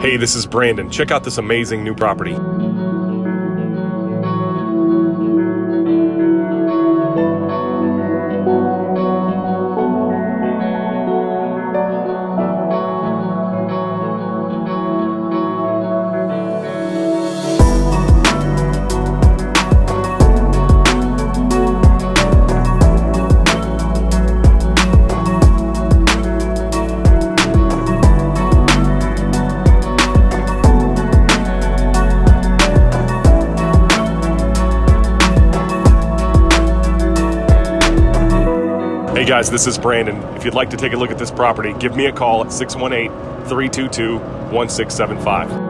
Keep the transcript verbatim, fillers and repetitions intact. Hey, this is Brandon. Check out this amazing new property. Hey guys, this is Brandon. If you'd like to take a look at this property, give me a call at six one eight, three two two, one six seven five.